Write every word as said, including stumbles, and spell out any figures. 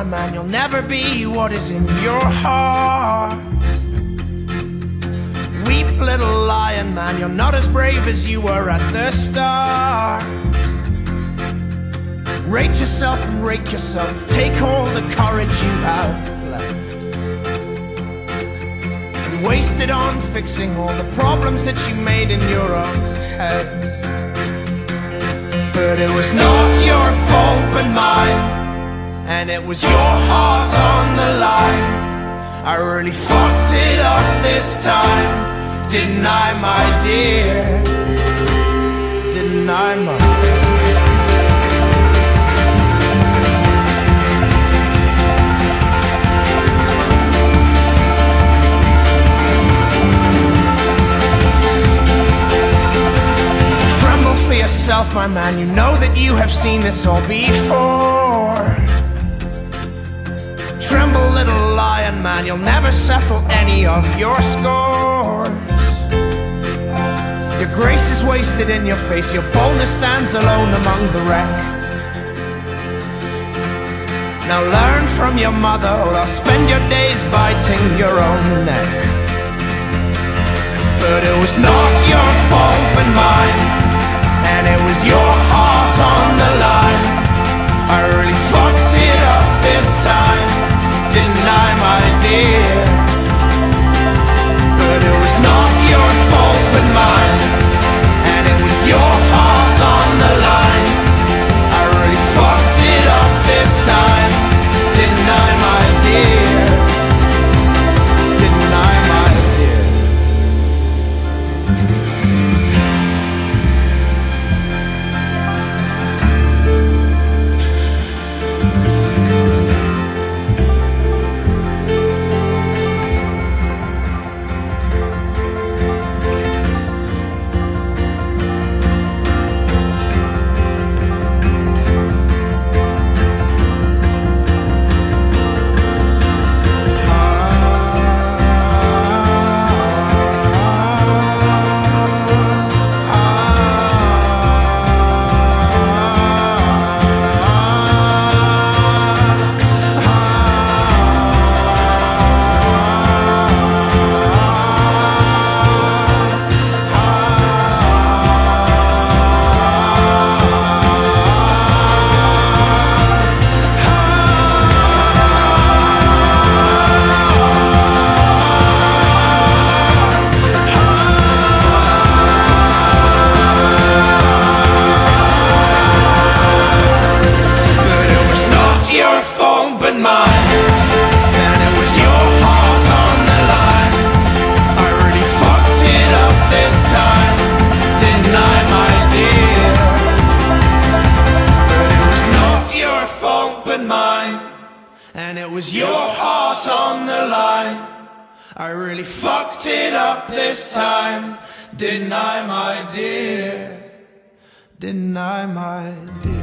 Lion Man, you'll never be what is in your heart. Weep, little Lion Man, you're not as brave as you were at the start. Rate yourself and rake yourself, take all the courage you have left, and waste it on fixing all the problems that you made in your own head. But it was not your fault but mine, and it was your heart on the line. I really fucked it up this time, didn't I, my dear? Didn't I, my dear? Tremble for yourself, my man, you know that you have seen this all before. Tremble, little Lion Man, you'll never settle any of your scores. Your grace is wasted in your face, your boldness stands alone among the wreck. Now learn from your mother, or I'll spend your days biting your own neck. But it was not your fault but mine, and it was your heart on the line. I really fucked it up this time, didn't I, my dear? But it was not your fault but mine, and it was your heart on the line. I really fucked it up this time, didn't I, my dear? Didn't I, my dear? And it was your heart on the line. I really fucked it up this time, didn't I, my dear? Didn't I, my dear?